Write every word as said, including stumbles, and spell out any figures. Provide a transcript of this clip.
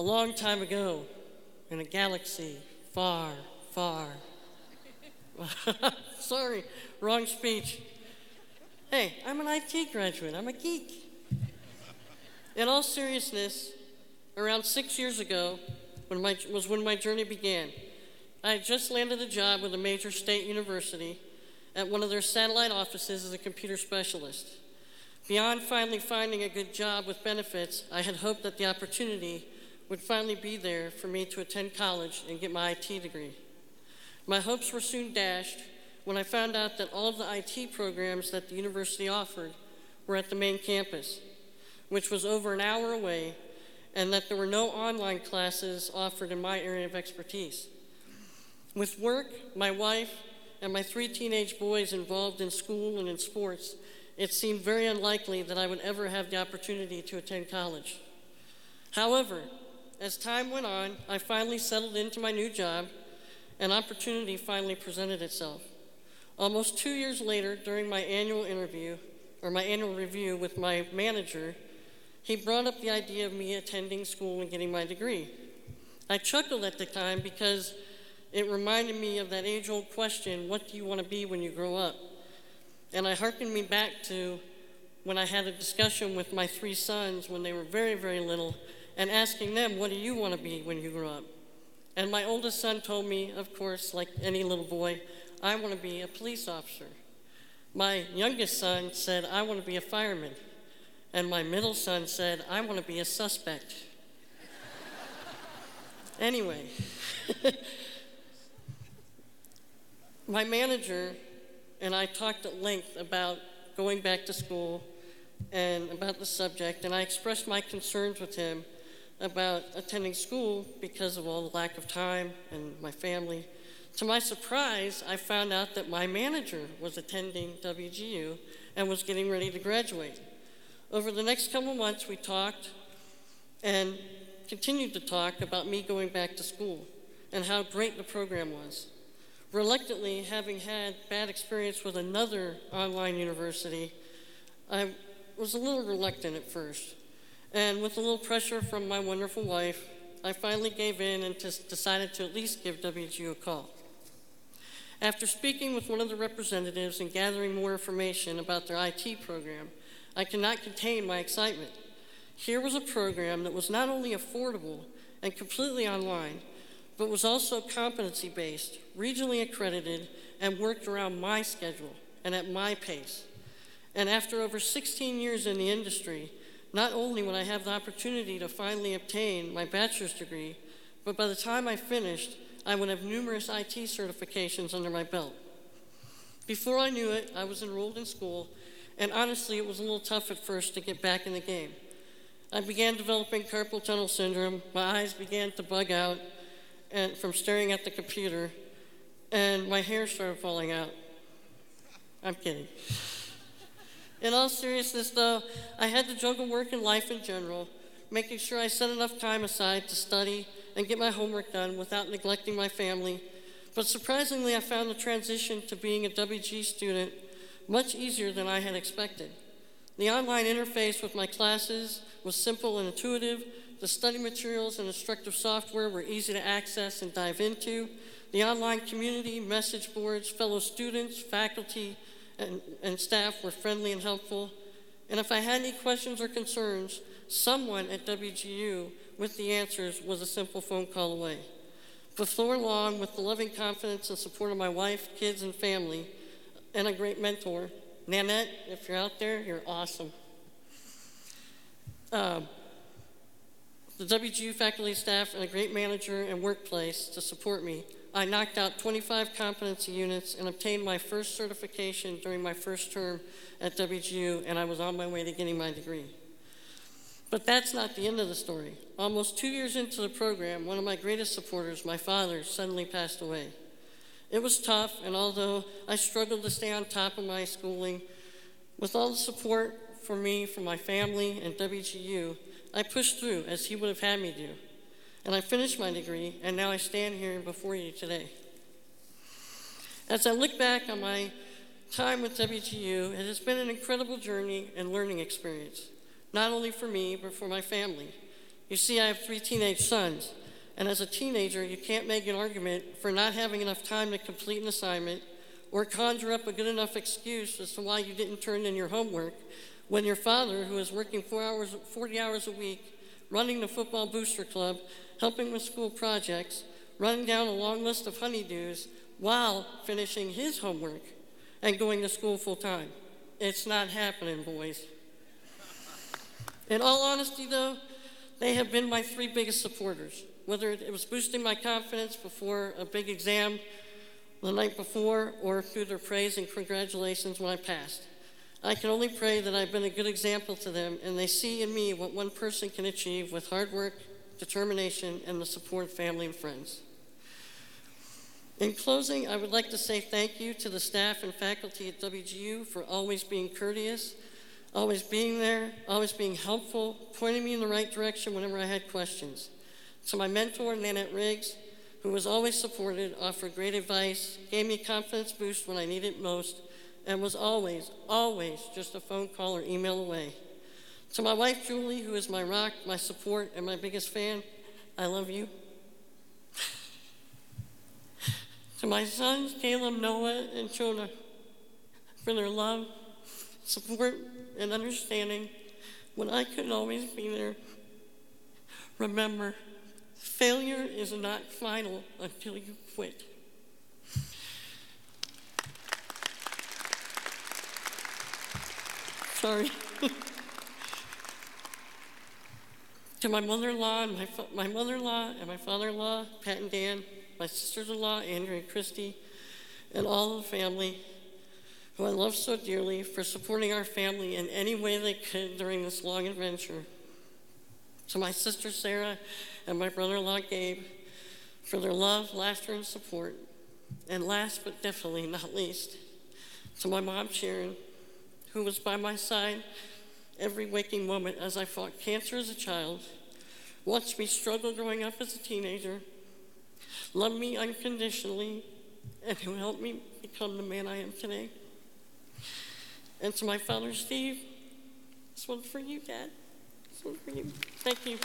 A long time ago, in a galaxy far, far. Sorry, wrong speech. Hey, I'm an I T graduate. I'm a geek. In all seriousness, around six years ago when my, was when my journey began. I had just landed a job with a major state university at one of their satellite offices as a computer specialist. Beyond finally finding a good job with benefits, I had hoped that the opportunity would finally be there for me to attend college and get my I T degree. My hopes were soon dashed when I found out that all of the I T programs that the university offered were at the main campus, which was over an hour away, and that there were no online classes offered in my area of expertise. With work, my wife, and my three teenage boys involved in school and in sports, it seemed very unlikely that I would ever have the opportunity to attend college. However, as time went on, I finally settled into my new job, and opportunity finally presented itself. Almost two years later, during my annual interview, or my annual review with my manager, he brought up the idea of me attending school and getting my degree. I chuckled at the time because it reminded me of that age-old question, what do you want to be when you grow up? And it harkened me back to when I had a discussion with my three sons when they were very, very little, and asking them, what do you want to be when you grow up? And my oldest son told me, of course, like any little boy, I want to be a police officer. My youngest son said, I want to be a fireman. And my middle son said, I want to be a suspect. Anyway. My manager and I talked at length about going back to school and about the subject, and I expressed my concerns with him about attending school because of all the lack of time and my family. To my surprise, I found out that my manager was attending W G U and was getting ready to graduate. Over the next couple months, we talked and continued to talk about me going back to school and how great the program was. Reluctantly, having had bad experience with another online university, I was a little reluctant at first. And with a little pressure from my wonderful wife, I finally gave in and just decided to at least give W G U a call. After speaking with one of the representatives and gathering more information about their I T program, I could not contain my excitement. Here was a program that was not only affordable and completely online, but was also competency-based, regionally accredited, and worked around my schedule and at my pace. And after over sixteen years in the industry, not only would I have the opportunity to finally obtain my bachelor's degree, but by the time I finished, I would have numerous I T certifications under my belt. Before I knew it, I was enrolled in school, and honestly, it was a little tough at first to get back in the game. I began developing carpal tunnel syndrome, my eyes began to bug out, and from staring at the computer, and my hair started falling out. I'm kidding. In all seriousness, though, I had to juggle work and life in general, making sure I set enough time aside to study and get my homework done without neglecting my family. But surprisingly, I found the transition to being a W G student much easier than I had expected. The online interface with my classes was simple and intuitive. The study materials and instructive software were easy to access and dive into. The online community, message boards, fellow students, faculty, and, and staff were friendly and helpful. And if I had any questions or concerns, someone at W G U with the answers was a simple phone call away. Before long, with the loving confidence and support of my wife, kids, and family, and a great mentor, Nanette, if you're out there, you're awesome. Um, The W G U faculty, staff, and a great manager and workplace to support me, I knocked out twenty-five competency units and obtained my first certification during my first term at W G U, and I was on my way to getting my degree. But that's not the end of the story. Almost two years into the program, one of my greatest supporters, my father, suddenly passed away. It was tough, and although I struggled to stay on top of my schooling, with all the support for me from my family and W G U, I pushed through as he would have had me do, and I finished my degree, and now I stand here before you today. As I look back on my time with W G U, it has been an incredible journey and learning experience, not only for me, but for my family. You see, I have three teenage sons, and as a teenager, you can't make an argument for not having enough time to complete an assignment or conjure up a good enough excuse as to why you didn't turn in your homework when your father, who is working four hours, forty hours a week, running the football booster club, helping with school projects, running down a long list of honeydews while finishing his homework and going to school full time. It's not happening, boys. In all honesty, though, they have been my three biggest supporters, whether it was boosting my confidence before a big exam the night before or through their praise and congratulations when I passed. I can only pray that I've been a good example to them and they see in me what one person can achieve with hard work, determination, and the support of family and friends. In closing, I would like to say thank you to the staff and faculty at W G U for always being courteous, always being there, always being helpful, pointing me in the right direction whenever I had questions. To my mentor, Nanette Riggs, who was always supported, offered great advice, gave me a confidence boost when I needed it most, and was always, always just a phone call or email away. To my wife, Julie, who is my rock, my support, and my biggest fan, I love you. To my sons, Caleb, Noah, and Jonah, for their love, support, and understanding when I couldn't always be there. Remember, failure is not final until you quit. Sorry. To my mother-in-law and my, fa- my mother-in-law and my father-in-law, Pat and Dan, my sisters-in-law, Andrea and Christy, and all of the family who I love so dearly for supporting our family in any way they could during this long adventure. To my sister, Sarah, and my brother-in-law, Gabe, for their love, laughter, and support. And last but definitely not least, to my mom, Sharon, who was by my side every waking moment as I fought cancer as a child, watched me struggle growing up as a teenager, loved me unconditionally, and who helped me become the man I am today. And to my father, Steve, this one's for you, Dad. This one's for you. Thank you.